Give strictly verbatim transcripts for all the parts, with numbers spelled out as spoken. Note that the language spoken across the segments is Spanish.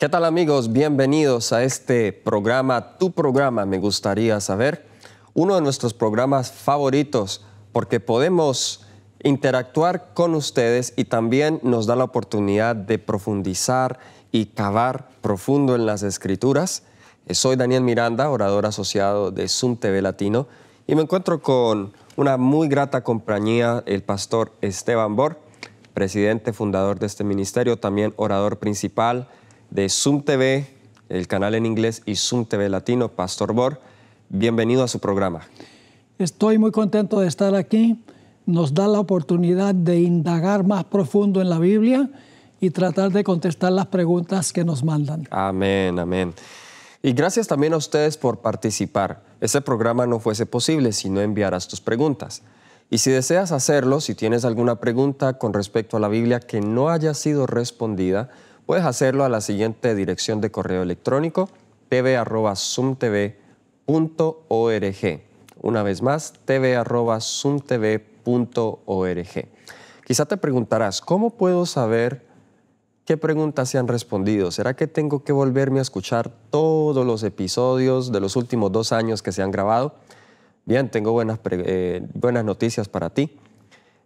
¿Qué tal, amigos? Bienvenidos a este programa, tu programa, me gustaría saber. Uno de nuestros programas favoritos porque podemos interactuar con ustedes y también nos da la oportunidad de profundizar y cavar profundo en las Escrituras. Soy Daniel Miranda, orador asociado de SUM T V Latino, y me encuentro con una muy grata compañía, el pastor Esteban Bohr, presidente fundador de este ministerio, también orador principal de SUM T V, el canal en inglés, y SUM T V Latino. Pastor Bohr, bienvenido a su programa. Estoy muy contento de estar aquí. Nos da la oportunidad de indagar más profundo en la Biblia y tratar de contestar las preguntas que nos mandan. Amén, amén. Y gracias también a ustedes por participar. Este programa no fuese posible si no enviaras tus preguntas. Y si deseas hacerlo, si tienes alguna pregunta con respecto a la Biblia que no haya sido respondida, puedes hacerlo a la siguiente dirección de correo electrónico, tv arroba sum tv punto org. Una vez más, tv arroba sum tv punto org. Quizá te preguntarás, ¿cómo puedo saber qué preguntas se han respondido? ¿Será que tengo que volverme a escuchar todos los episodios de los últimos dos años que se han grabado? Bien, tengo buenas, eh, buenas noticias para ti.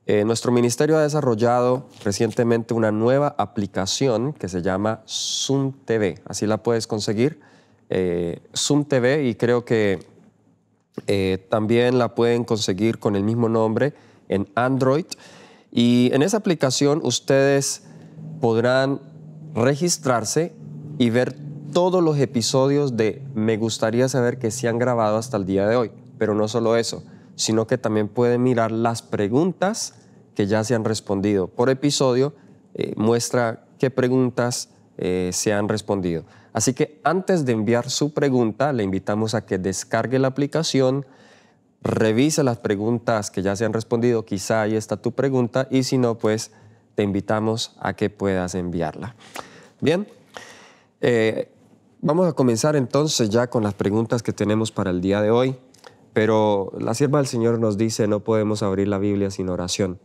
Eh, nuestro ministerio ha desarrollado recientemente una nueva aplicación que se llama SUM T V. Así la puedes conseguir, eh, SUM T V, y creo que eh, también la pueden conseguir con el mismo nombre en Android. Y en esa aplicación ustedes podrán registrarse y ver todos los episodios de Me Gustaría Saber que se han grabado hasta el día de hoy. Pero no solo eso, sino que también pueden mirar las preguntas que ya se han respondido. Por episodio eh, muestra qué preguntas eh, se han respondido. Así que antes de enviar su pregunta, le invitamos a que descargue la aplicación, revise las preguntas que ya se han respondido, quizá ahí está tu pregunta, y si no, pues te invitamos a que puedas enviarla. Bien, eh, vamos a comenzar entonces ya con las preguntas que tenemos para el día de hoy. Pero la sierva del Señor nos dice, no podemos abrir la Biblia sin oración.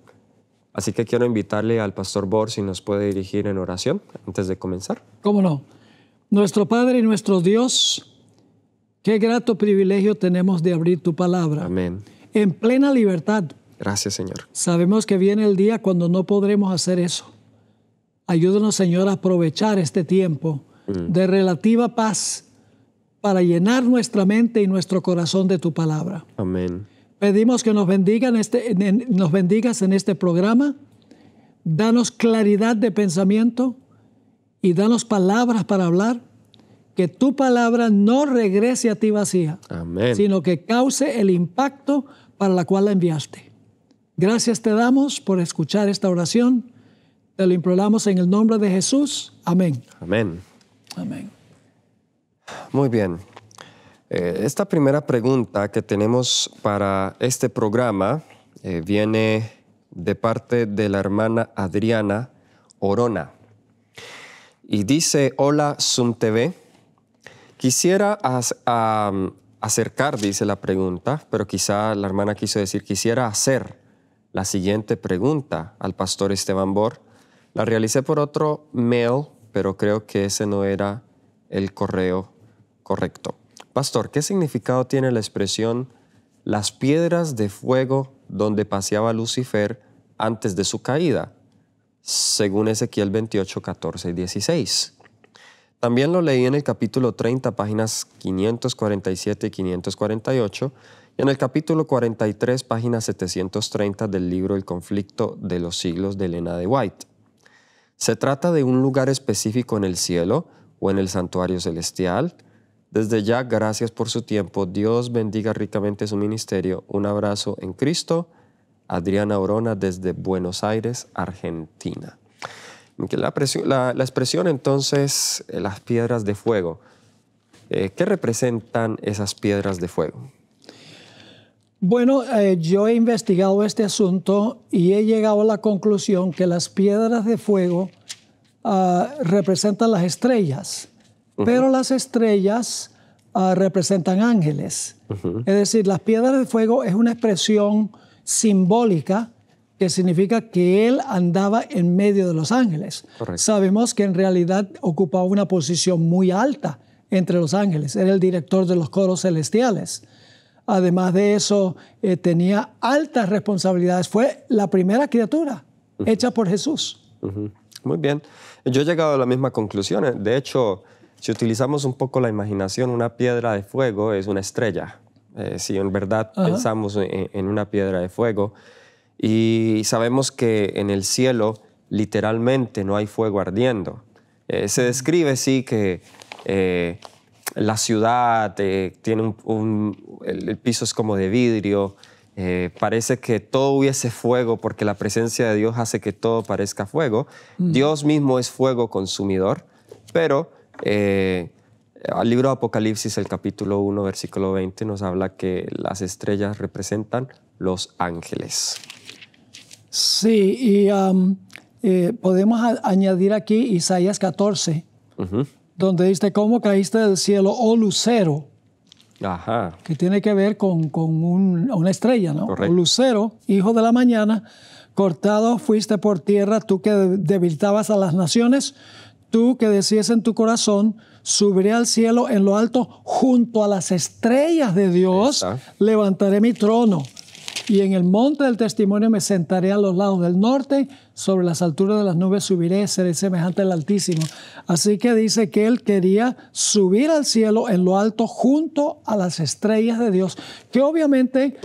Así que quiero invitarle al pastor Bohr si nos puede dirigir en oración antes de comenzar. ¿Cómo no? Nuestro Padre y nuestro Dios, qué grato privilegio tenemos de abrir tu palabra. Amén. En plena libertad. Gracias, Señor. Sabemos que viene el día cuando no podremos hacer eso. Ayúdanos, Señor, a aprovechar este tiempo mm. de relativa paz para llenar nuestra mente y nuestro corazón de tu palabra. Amén. Pedimos que nos, bendigan este, en, nos bendigas en este programa. Danos claridad de pensamiento y danos palabras para hablar. Que tu palabra no regrese a ti vacía, amén, sino que cause el impacto para la cual la enviaste. Gracias te damos por escuchar esta oración. Te lo imploramos en el nombre de Jesús. Amén. Amén. Amén. Muy bien. Eh, esta primera pregunta que tenemos para este programa eh, viene de parte de la hermana Adriana Orona. Y dice, hola, SUM T V. Quisiera as, um, acercar, dice la pregunta, pero quizá la hermana quiso decir, quisiera hacer la siguiente pregunta al pastor Esteban Bohr. La realicé por otro mail, pero creo que ese no era el correo correcto. Pastor, ¿qué significado tiene la expresión las piedras de fuego donde paseaba Lucifer antes de su caída? Según Ezequiel veintiocho, catorce y dieciséis. También lo leí en el capítulo treinta, páginas quinientos cuarenta y siete y quinientos cuarenta y ocho, y en el capítulo cuarenta y tres, página setecientos treinta del libro El conflicto de los siglos de Elena de White. Se trata de un lugar específico en el cielo o en el santuario celestial. Desde ya, gracias por su tiempo. Dios bendiga ricamente su ministerio. Un abrazo en Cristo. Adriana Orona, desde Buenos Aires, Argentina. La, presión, la, la expresión, entonces, las piedras de fuego. Eh, ¿Qué representan esas piedras de fuego? Bueno, eh, yo he investigado este asunto y he llegado a la conclusión que las piedras de fuego Uh, representan las estrellas, uh-huh, pero las estrellas uh, representan ángeles. Uh-huh. Es decir, las piedras de fuego es una expresión simbólica que significa que él andaba en medio de los ángeles. Correcto. Sabemos que en realidad ocupaba una posición muy alta entre los ángeles. Era el director de los coros celestiales. Además de eso, eh, tenía altas responsabilidades. Fue la primera criatura uh-huh. hecha por Jesús. Uh-huh. Muy bien. Yo he llegado a la misma conclusión. De hecho, si utilizamos un poco la imaginación, una piedra de fuego es una estrella. Eh, si en verdad uh-huh. pensamos en, en una piedra de fuego, y sabemos que en el cielo literalmente no hay fuego ardiendo. Eh, se describe, sí, que... Eh, la ciudad eh, tiene un, un el, el piso es como de vidrio, eh, parece que todo hubiese fuego porque la presencia de Dios hace que todo parezca fuego. Mm. Dios mismo es fuego consumidor, pero eh, el libro de Apocalipsis, el capítulo uno, versículo veinte, nos habla que las estrellas representan los ángeles. Sí, y um, eh, podemos añadir aquí Isaías catorce. Uh-huh. Donde dice, ¿cómo caíste del cielo, oh lucero? Ajá. Que tiene que ver con, con un, una estrella, ¿no? Correcto. Oh lucero, hijo de la mañana, cortado fuiste por tierra, tú que debilitabas a las naciones, tú que decías en tu corazón, subiré al cielo en lo alto, junto a las estrellas de Dios, levantaré mi trono. Y en el monte del testimonio me sentaré a los lados del norte, sobre las alturas de las nubes subiré, seré semejante al Altísimo. Así que dice que él quería subir al cielo en lo alto junto a las estrellas de Dios, que obviamente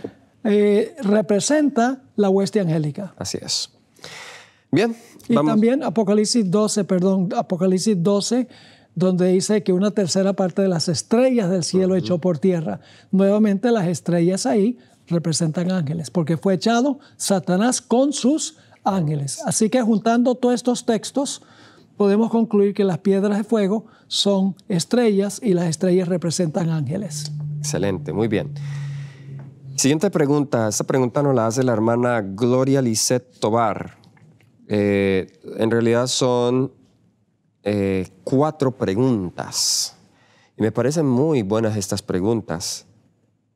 eh, representa la hueste angélica. Así es. Bien, vamos. Y también Apocalipsis doce, perdón, Apocalipsis doce, donde dice que una tercera parte de las estrellas del cielo uh-huh. echó por tierra. Nuevamente las estrellas ahí representan ángeles, porque fue echado Satanás con sus ángeles. Así que juntando todos estos textos, podemos concluir que las piedras de fuego son estrellas y las estrellas representan ángeles. Excelente, muy bien. Siguiente pregunta. Esta pregunta nos la hace la hermana Gloria Liset Tovar. Eh, en realidad son eh, cuatro preguntas. Y me parecen muy buenas estas preguntas.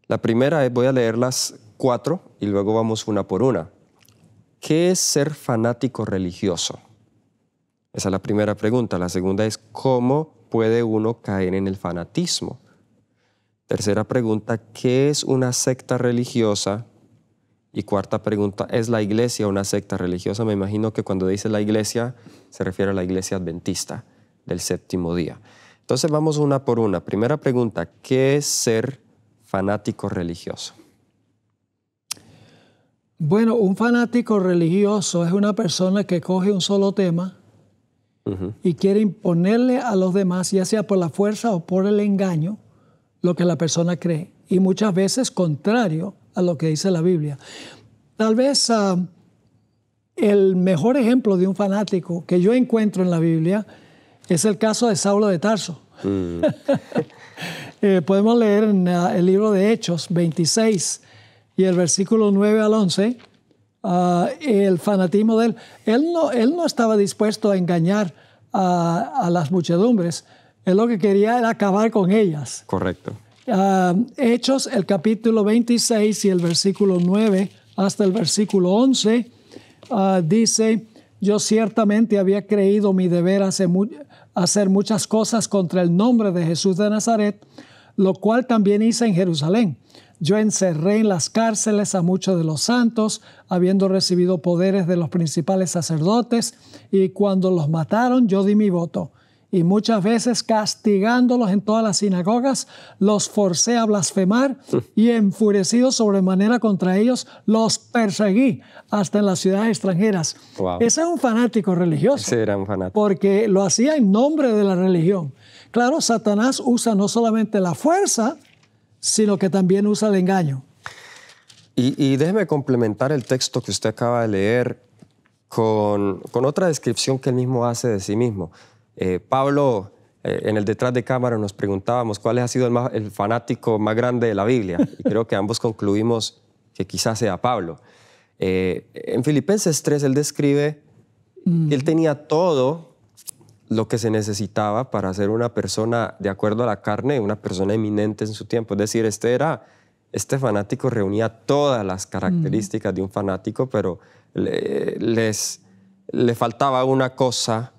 La primera es, voy a leer las cuatro y luego vamos una por una. ¿Qué es ser fanático religioso? Esa es la primera pregunta. La segunda es, ¿cómo puede uno caer en el fanatismo? Tercera pregunta, ¿qué es una secta religiosa? Y cuarta pregunta, ¿es la iglesia una secta religiosa? Me imagino que cuando dice la iglesia, se refiere a la iglesia adventista del séptimo día. Entonces vamos una por una. Primera pregunta, ¿qué es ser fanático religioso? Bueno, un fanático religioso es una persona que coge un solo tema uh-huh. y quiere imponerle a los demás, ya sea por la fuerza o por el engaño, lo que la persona cree. Y muchas veces contrario a lo que dice la Biblia. Tal vez uh, el mejor ejemplo de un fanático que yo encuentro en la Biblia es el caso de Saulo de Tarso. Mm. Eh, podemos leer en uh, el libro de Hechos veintiséis y el versículo nueve al once, uh, el fanatismo de él. Él no, él no estaba dispuesto a engañar a, a las muchedumbres. Él lo que quería era acabar con ellas. Correcto. Uh, Hechos, el capítulo veintiséis y el versículo nueve hasta el versículo once, uh, dice, yo ciertamente había creído mi deber hace mu- hacer muchas cosas contra el nombre de Jesús de Nazaret, lo cual también hice en Jerusalén. Yo encerré en las cárceles a muchos de los santos, habiendo recibido poderes de los principales sacerdotes, y cuando los mataron yo di mi voto. Y muchas veces, castigándolos en todas las sinagogas, los forcé a blasfemar y, enfurecido sobremanera contra ellos, los perseguí hasta en las ciudades extranjeras. Wow. Ese es un fanático religioso. Ese era un fanático. Porque lo hacía en nombre de la religión. Claro, Satanás usa no solamente la fuerza, sino que también usa el engaño. Y, y déjeme complementar el texto que usted acaba de leer con, con otra descripción que él mismo hace de sí mismo. Eh, Pablo, eh, en el detrás de cámara nos preguntábamos cuál ha sido el, más, el fanático más grande de la Biblia. Y creo que ambos concluimos que quizás sea Pablo. Eh, en Filipenses tres, él describe mm. que él tenía todo lo que se necesitaba para ser una persona, de acuerdo a la carne, una persona eminente en su tiempo. Es decir, este era Este fanático reunía todas las características mm. de un fanático, pero le, les, le faltaba una cosa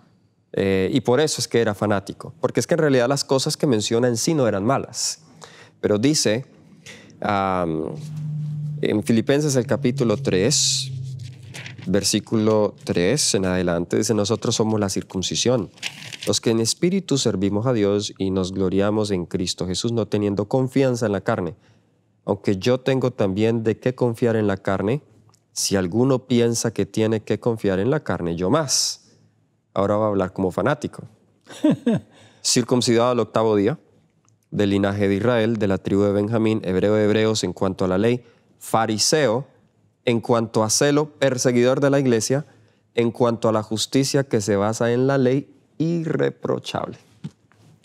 eh, y por eso es que era fanático. Porque es que en realidad las cosas que menciona en sí no eran malas. Pero dice um, en Filipenses el capítulo tres, versículo tres en adelante, dice: nosotros somos la circuncisión, los que en espíritu servimos a Dios y nos gloriamos en Cristo Jesús, no teniendo confianza en la carne. Aunque yo tengo también de qué confiar en la carne, si alguno piensa que tiene que confiar en la carne, yo más. Ahora va a hablar como fanático. Circuncidado al octavo día, del linaje de Israel, de la tribu de Benjamín, hebreo de hebreos en cuanto a la ley, fariseo en cuanto a celo, perseguidor de la iglesia, en cuanto a la justicia que se basa en la ley, irreprochable.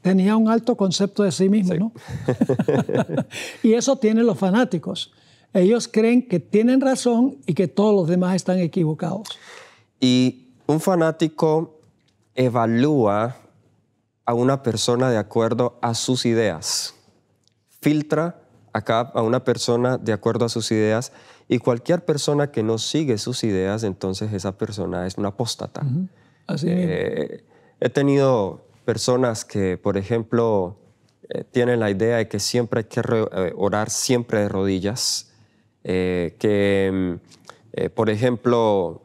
Tenía un alto concepto de sí mismo, sí. ¿no? Y eso tienen los fanáticos. Ellos creen que tienen razón y que todos los demás están equivocados. Y un fanático evalúa a una persona de acuerdo a sus ideas. Filtra a, cada, a una persona de acuerdo a sus ideas, y cualquier persona que no sigue sus ideas, entonces esa persona es una apóstata. Uh-huh. Así eh, he tenido personas que, por ejemplo, eh, tienen la idea de que siempre hay que orar siempre de rodillas, eh, que, eh, por ejemplo,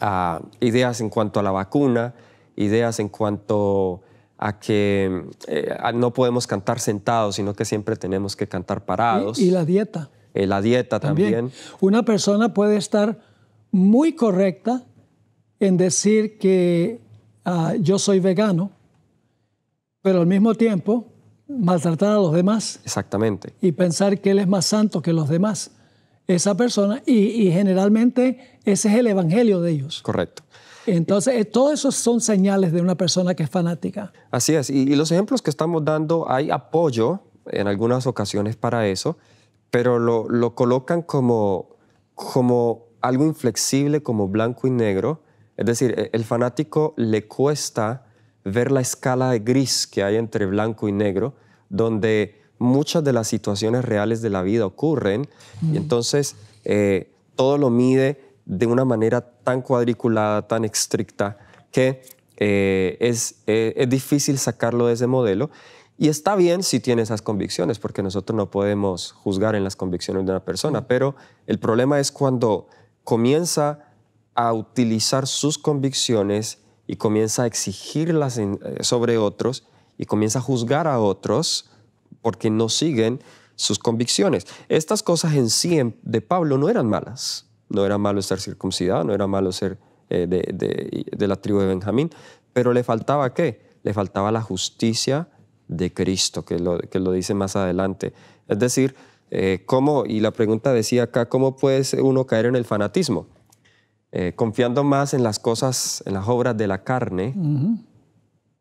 uh, ideas en cuanto a la vacuna, ideas en cuanto a que eh, a no podemos cantar sentados, sino que siempre tenemos que cantar parados. Y, y la dieta. Eh, la dieta también. también. Una persona puede estar muy correcta en decir que Uh, yo soy vegano, pero al mismo tiempo maltratar a los demás. Exactamente. Y pensar que él es más santo que los demás. Esa persona, y, y generalmente ese es el evangelio de ellos. Correcto. Entonces, todo eso son señales de una persona que es fanática. Así es. Y, y los ejemplos que estamos dando, hay apoyo en algunas ocasiones para eso, pero lo, lo colocan como, como algo inflexible, como blanco y negro. Es decir, el fanático le cuesta ver la escala de gris que hay entre blanco y negro, donde muchas de las situaciones reales de la vida ocurren, mm. y entonces eh, todo lo mide de una manera tan cuadriculada, tan estricta, que eh, es, eh, es difícil sacarlo de ese modelo. Y está bien si tiene esas convicciones, porque nosotros no podemos juzgar en las convicciones de una persona, mm. pero el problema es cuando comienza a utilizar sus convicciones y comienza a exigirlas en, sobre otros, y comienza a juzgar a otros porque no siguen sus convicciones. Estas cosas en sí de Pablo no eran malas. No era malo ser circuncidado, no era malo ser eh, de, de, de la tribu de Benjamín, pero le faltaba ¿qué? Le faltaba la justicia de Cristo, que lo, que lo dice más adelante. Es decir, eh, ¿cómo? Y la pregunta decía acá, ¿cómo puede uno caer en el fanatismo? Eh, confiando más en las cosas, en las obras de la carne, uh-huh.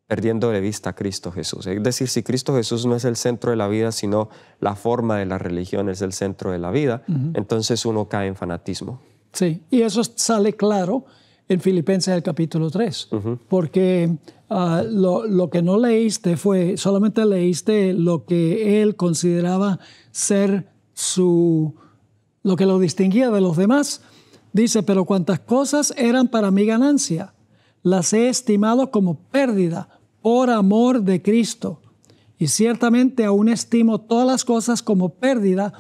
perdiendo de vista a Cristo Jesús. Es decir, si Cristo Jesús no es el centro de la vida, sino la forma de la religión es el centro de la vida, uh-huh. entonces uno cae en fanatismo. Sí, y eso sale claro en Filipenses el capítulo tres, uh-huh. porque uh, lo, lo que no leíste fue, solamente leíste lo que él consideraba ser su, lo que lo distinguía de los demás. Dice, pero cuantas cosas eran para mi ganancia, las he estimado como pérdida por amor de Cristo. Y ciertamente aún estimo todas las cosas como pérdida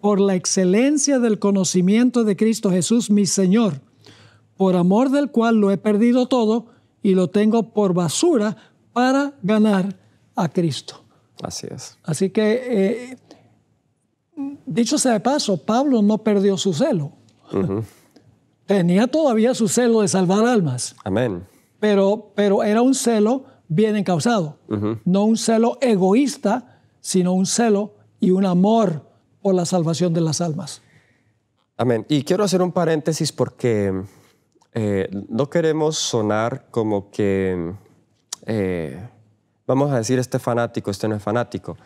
por la excelencia del conocimiento de Cristo Jesús, mi Señor, por amor del cual lo he perdido todo y lo tengo por basura para ganar a Cristo. Así es. Así que, eh, dicho sea de paso, Pablo no perdió su celo. Uh-huh. Tenía todavía su celo de salvar almas. Amén. Pero, pero era un celo bien encausado. Uh-huh. No un celo egoísta, sino un celo y un amor por la salvación de las almas. Amén. Y quiero hacer un paréntesis porque eh, no queremos sonar como que, eh, vamos a decir, este fanático, este no es fanático.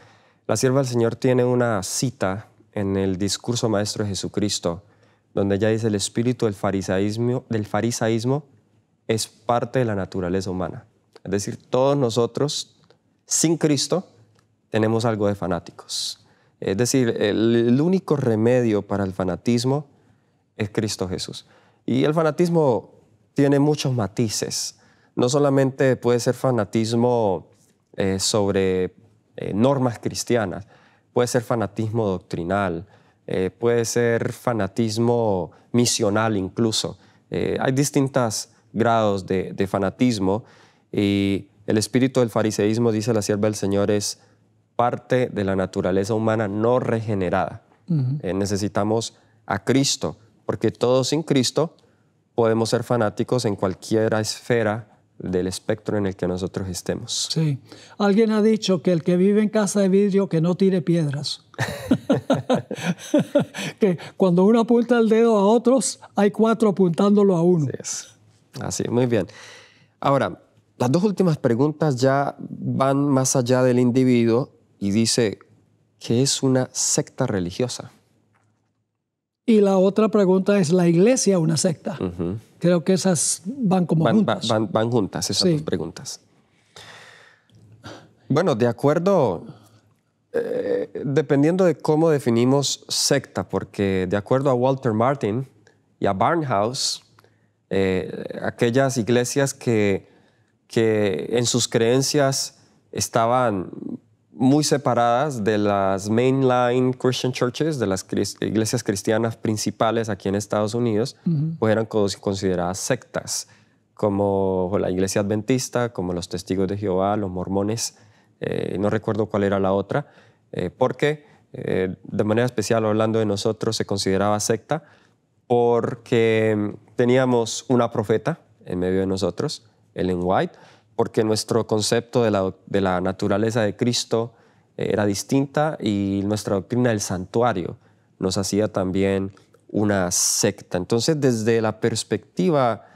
La sierva del Señor tiene una cita en el discurso maestro de Jesucristo, donde ya dice: el espíritu del farisaísmo, del farisaísmo es parte de la naturaleza humana. Es decir, todos nosotros, sin Cristo, tenemos algo de fanáticos. Es decir, el único remedio para el fanatismo es Cristo Jesús. Y el fanatismo tiene muchos matices. No solamente puede ser fanatismo eh, sobre eh, normas cristianas, puede ser fanatismo doctrinal, eh, puede ser fanatismo misional incluso. Eh, hay distintos grados de, de fanatismo, y el espíritu del fariseísmo, dice la sierva del Señor, es parte de la naturaleza humana no regenerada. Uh-huh. eh, necesitamos a Cristo, porque todos sin Cristo podemos ser fanáticos en cualquier esfera del espectro en el que nosotros estemos. Sí. Alguien ha dicho que el que vive en casa de vidrio que no tire piedras. Que cuando uno apunta el dedo a otros, hay cuatro apuntándolo a uno. Así es. Así es, muy bien. Ahora, las dos últimas preguntas ya van más allá del individuo y dice, ¿qué es una secta religiosa? Y la otra pregunta es, ¿la iglesia una secta? Uh-huh. Creo que esas van como van, juntas. Van, van juntas esas sí. dos preguntas. Bueno, de acuerdo, eh, dependiendo de cómo definimos secta, porque de acuerdo a Walter Martin y a Barnhouse, eh, aquellas iglesias que, que en sus creencias estaban muy separadas de las mainline Christian churches, de las iglesias cristianas principales aquí en Estados Unidos, uh-huh. pues eran consideradas sectas, como la iglesia adventista, como los testigos de Jehová, los mormones, eh, no recuerdo cuál era la otra, eh, porque eh, de manera especial, hablando de nosotros, se consideraba secta porque teníamos una profeta en medio de nosotros, Ellen White, porque nuestro concepto de la, de la naturaleza de Cristo era distinta y nuestra doctrina del santuario nos hacía también una secta. Entonces, desde la perspectiva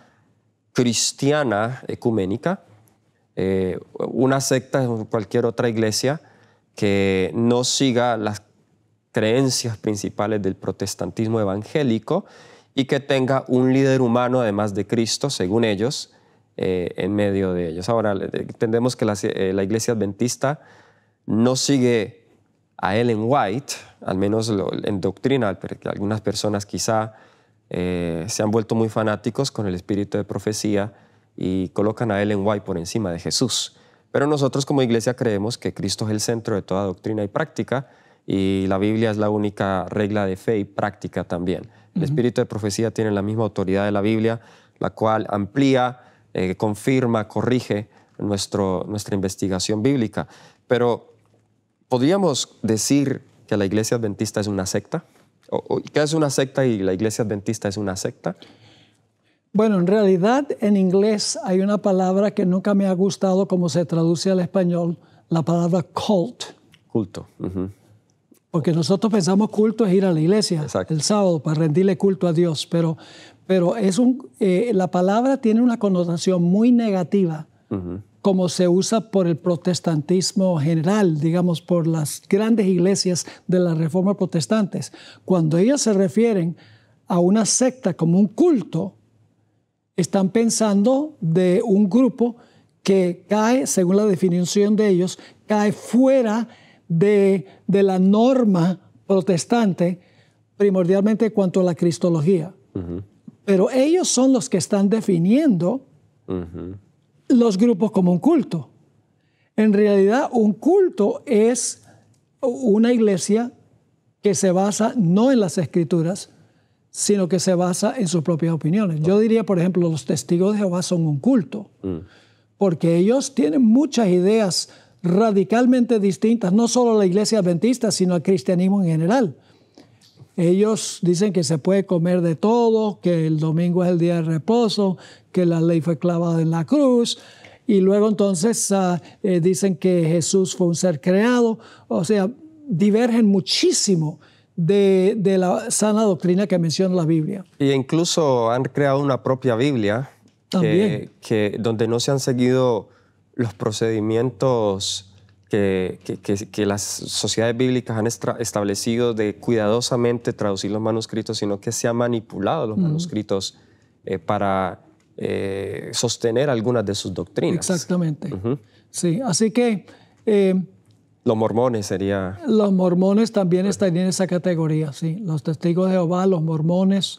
cristiana ecuménica, eh, una secta es cualquier otra iglesia que no siga las creencias principales del protestantismo evangélico y que tenga un líder humano, además de Cristo, según ellos, Eh, en medio de ellos. Ahora, entendemos que la, eh, la iglesia adventista no sigue a Ellen White, al menos lo, en doctrina, porque algunas personas quizá eh, se han vuelto muy fanáticos con el espíritu de profecía y colocan a Ellen White por encima de Jesús. Pero nosotros como iglesia creemos que Cristo es el centro de toda doctrina y práctica, y la Biblia es la única regla de fe y práctica también. El espíritu de profecía tiene la misma autoridad de la Biblia, la cual amplía, Eh, confirma, corrige nuestro, nuestra investigación bíblica. Pero, ¿podríamos decir que la iglesia adventista es una secta? ¿O, o, ¿Qué es una secta y la iglesia adventista es una secta? Bueno, en realidad en inglés hay una palabra que nunca me ha gustado como se traduce al español, la palabra cult. Culto. Uh-huh. Porque nosotros pensamos culto es ir a la iglesia. Exacto. El sábado para rendirle culto a Dios, pero... Pero es un, eh, la palabra tiene una connotación muy negativa, uh-huh. como se usa por el protestantismo general, digamos, por las grandes iglesias de la Reforma protestantes. Cuando ellas se refieren a una secta como un culto, están pensando de un grupo que cae, según la definición de ellos, cae fuera de, de la norma protestante, primordialmente en cuanto a la cristología. Uh-huh. Pero ellos son los que están definiendo uh-huh. los grupos como un culto. En realidad, un culto es una iglesia que se basa no en las Escrituras, sino que se basa en sus propias opiniones. Yo diría, por ejemplo, los testigos de Jehová son un culto, uh-huh. porque ellos tienen muchas ideas radicalmente distintas, no solo a la iglesia adventista, sino al cristianismo en general. Ellos dicen que se puede comer de todo, que el domingo es el día de reposo, que la ley fue clavada en la cruz, y luego entonces uh, eh, dicen que Jesús fue un ser creado. O sea, divergen muchísimo de, de la sana doctrina que menciona la Biblia. Y incluso han creado una propia Biblia, que, que, donde no se han seguido los procedimientos Que, que, que las sociedades bíblicas han establecido de cuidadosamente traducir los manuscritos, sino que se han manipulado los mm. manuscritos eh, para eh, sostener algunas de sus doctrinas. Exactamente. Uh-huh. Sí, así que eh, Los mormones sería... Los mormones también están en esa categoría, sí. Los testigos de Jehová, los mormones,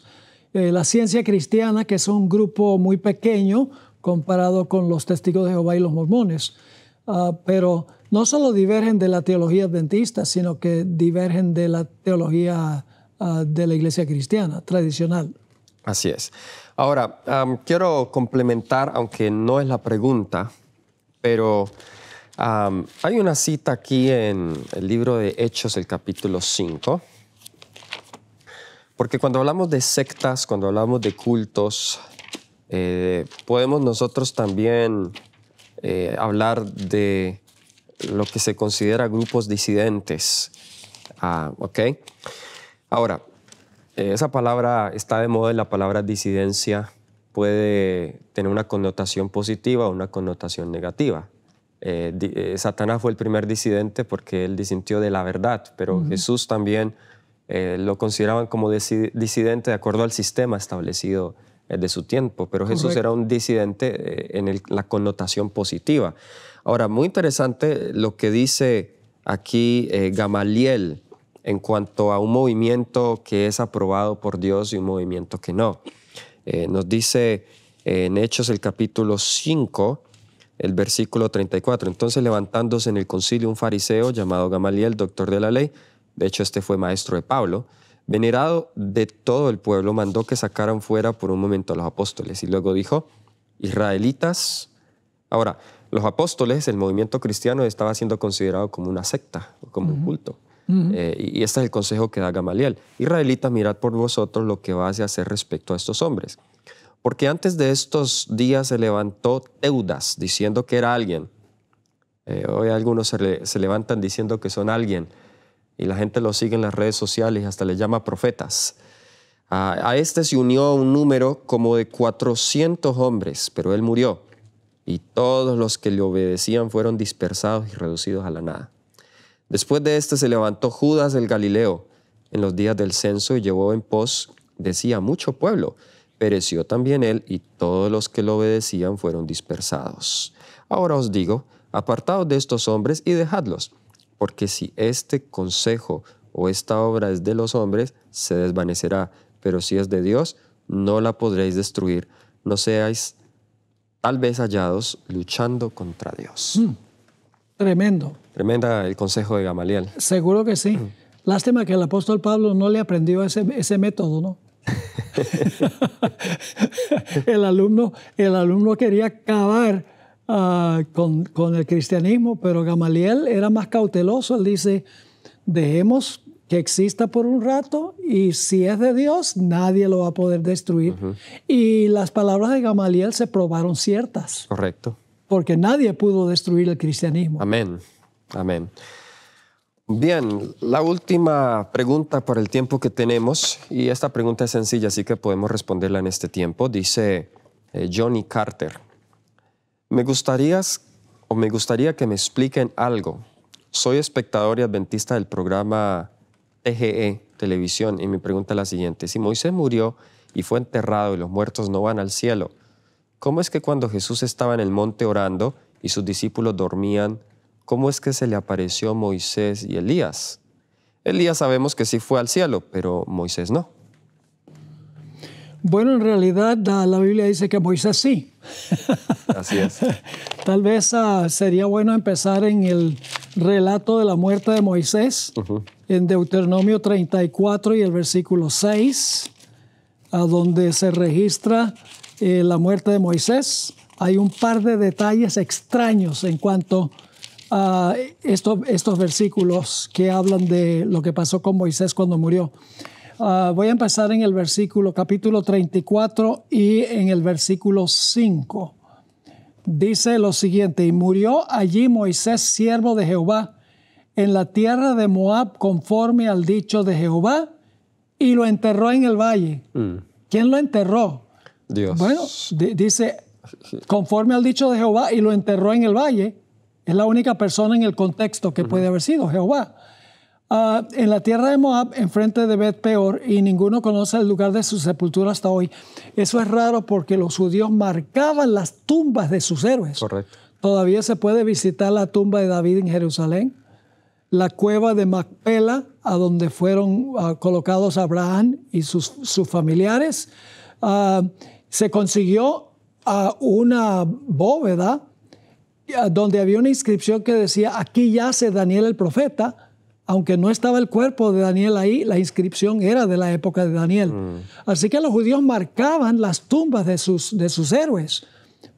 eh, la ciencia cristiana, que es un grupo muy pequeño comparado con los testigos de Jehová y los mormones. Uh, pero no solo divergen de la teología adventista, sino que divergen de la teología uh, de la iglesia cristiana tradicional. Así es. Ahora, um, quiero complementar, aunque no es la pregunta, pero... Um, hay una cita aquí en el libro de Hechos, el capítulo cinco. Porque cuando hablamos de sectas, cuando hablamos de cultos, eh, podemos nosotros también eh, hablar de lo que se considera grupos disidentes. Uh, ¿okay? Ahora, eh, esa palabra está de moda, la palabra disidencia puede tener una connotación positiva o una connotación negativa. Eh, eh, Satanás fue el primer disidente porque él disintió de la verdad, pero uh-huh. Jesús también eh, lo consideraban como disidente de acuerdo al sistema establecido eh, de su tiempo, pero Jesús Correcto. Era un disidente eh, en el, la connotación positiva. Ahora, muy interesante lo que dice aquí eh, Gamaliel en cuanto a un movimiento que es aprobado por Dios y un movimiento que no. Eh, nos dice eh, en Hechos el capítulo cinco, el versículo treinta y cuatro. Entonces, levantándose en el concilio un fariseo llamado Gamaliel, doctor de la ley, de hecho este fue maestro de Pablo, venerado de todo el pueblo, mandó que sacaran fuera por un momento a los apóstoles. Y luego dijo, israelitas. Ahora, los apóstoles, el movimiento cristiano, estaba siendo considerado como una secta, como uh-huh. un culto. Uh-huh. eh, y este es el consejo que da Gamaliel. Israelitas, mirad por vosotros lo que vais a hacer respecto a estos hombres. Porque antes de estos días se levantó Teudas diciendo que era alguien. Eh, hoy algunos se, le, se levantan diciendo que son alguien y la gente lo sigue en las redes sociales y hasta les llama profetas. Ah, a este se unió un número como de cuatrocientos hombres, pero él murió y todos los que le obedecían fueron dispersados y reducidos a la nada. Después de este se levantó Judas el Galileo en los días del censo y llevó en pos, decía, mucho pueblo. Pereció también él y todos los que lo obedecían fueron dispersados. Ahora os digo, apartaos de estos hombres y dejadlos, porque si este consejo o esta obra es de los hombres, se desvanecerá, pero si es de Dios, no la podréis destruir. No seáis tal vez hallados luchando contra Dios. Mm, tremendo. Tremenda el consejo de Gamaliel. Seguro que sí. Mm. Lástima que el apóstol Pablo no le aprendió ese, ese método, ¿no? el, alumno, el alumno quería acabar uh, con, con el cristianismo, pero Gamaliel era más cauteloso. Él dice, dejemos que exista por un rato y si es de Dios, nadie lo va a poder destruir. Uh-huh. Y las palabras de Gamaliel se probaron ciertas. Correcto. Porque nadie pudo destruir el cristianismo. Amén, amén. Bien, la última pregunta por el tiempo que tenemos, y esta pregunta es sencilla, así que podemos responderla en este tiempo. Dice eh, Johnny Carter, me gustaría, o me gustaría que me expliquen algo. Soy espectador y adventista del programa T G E, Televisión, y mi pregunta es la siguiente. Si Moisés murió y fue enterrado y los muertos no van al cielo, ¿cómo es que cuando Jesús estaba en el monte orando y sus discípulos dormían, ¿cómo es que se le apareció Moisés y Elías? Elías sabemos que sí fue al cielo, pero Moisés no. Bueno, en realidad la Biblia dice que Moisés sí. Así es. Tal vez uh, sería bueno empezar en el relato de la muerte de Moisés, uh-huh. en Deuteronomio treinta y cuatro y el versículo seis, a donde se registra eh, la muerte de Moisés. Hay un par de detalles extraños en cuanto a Uh, estos, estos versículos que hablan de lo que pasó con Moisés cuando murió. Uh, voy a empezar en el versículo capítulo treinta y cuatro y en el versículo cinco. Dice lo siguiente, y murió allí Moisés, siervo de Jehová, en la tierra de Moab, conforme al dicho de Jehová, y lo enterró en el valle. Mm. ¿Quién lo enterró? Dios. Bueno, dice, conforme al dicho de Jehová, y lo enterró en el valle. Es la única persona en el contexto que uh-huh. puede haber sido Jehová. Uh, en la tierra de Moab, enfrente de Bet Peor, y ninguno conoce el lugar de su sepultura hasta hoy. Eso es raro porque los judíos marcaban las tumbas de sus héroes. Correcto. Todavía se puede visitar la tumba de David en Jerusalén. la cueva de Macpela, a donde fueron uh, colocados Abraham y sus, sus familiares. Uh, se consiguió uh, una bóveda uh, donde había una inscripción que decía, aquí yace Daniel el profeta. Aunque no estaba el cuerpo de Daniel ahí, la inscripción era de la época de Daniel. Mm. Así que los judíos marcaban las tumbas de sus, de sus héroes.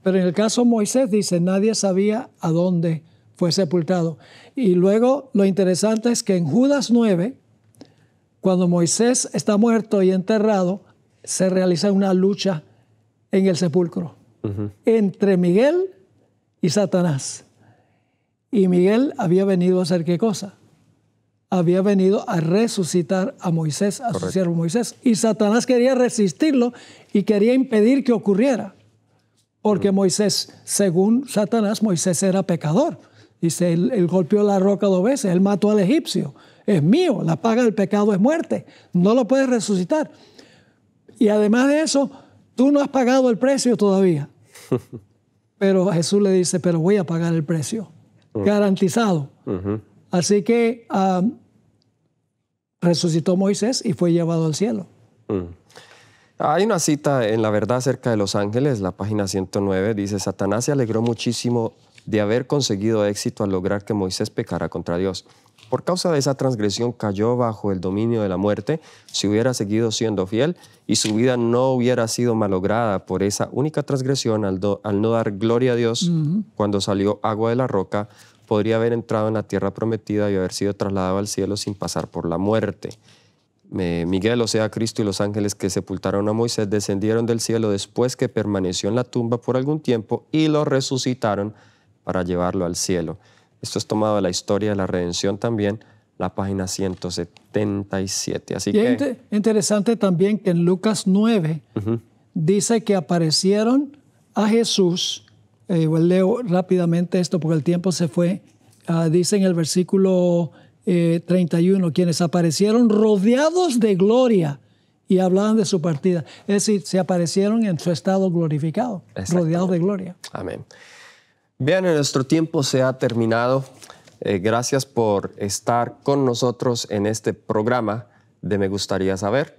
Pero en el caso de Moisés, dice, nadie sabía a dónde fue sepultado. Y luego lo interesante es que en Judas nueve, cuando Moisés está muerto y enterrado, se realiza una lucha en el sepulcro uh-huh. entre Miguel y Satanás. Y Miguel había venido a hacer ¿qué cosa? Había venido a resucitar a Moisés, a Correcto. Su siervo Moisés. Y Satanás quería resistirlo y quería impedir que ocurriera. Porque uh-huh. Moisés, según Satanás, Moisés era pecador. Dice, él, él golpeó la roca dos veces, él mató al egipcio. Es mío, la paga del pecado es muerte. No lo puedes resucitar. Y además de eso, tú no has pagado el precio todavía. Pero Jesús le dice, pero voy a pagar el precio. Uh-huh. Garantizado. Uh-huh. Así que... Um, resucitó Moisés y fue llevado al cielo. Mm. Hay una cita en La Verdad acerca de los ángeles, la página ciento nueve, dice, Satanás se alegró muchísimo de haber conseguido éxito al lograr que Moisés pecara contra Dios. Por causa de esa transgresión cayó bajo el dominio de la muerte, si hubiera seguido siendo fiel y su vida no hubiera sido malograda por esa única transgresión al, do, al no dar gloria a Dios, mm-hmm. cuando salió agua de la roca, podría haber entrado en la tierra prometida y haber sido trasladado al cielo sin pasar por la muerte. Eh, Miguel, o sea, Cristo y los ángeles que sepultaron a Moisés descendieron del cielo después que permaneció en la tumba por algún tiempo y lo resucitaron para llevarlo al cielo. Esto es tomado de la historia de la redención también, la página ciento setenta y siete. Así y que... inter- interesante también que en Lucas nueve uh-huh. dice que aparecieron a Jesús... Eh, bueno, leo rápidamente esto porque el tiempo se fue. Uh, dice en el versículo eh, treinta y uno, quienes aparecieron rodeados de gloria y hablaban de su partida. Es decir, se aparecieron en su estado glorificado, rodeados de gloria. Amén. Bien, nuestro tiempo se ha terminado. Eh, gracias por estar con nosotros en este programa de Me Gustaría Saber.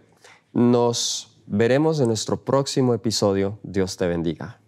Nos veremos en nuestro próximo episodio. Dios te bendiga.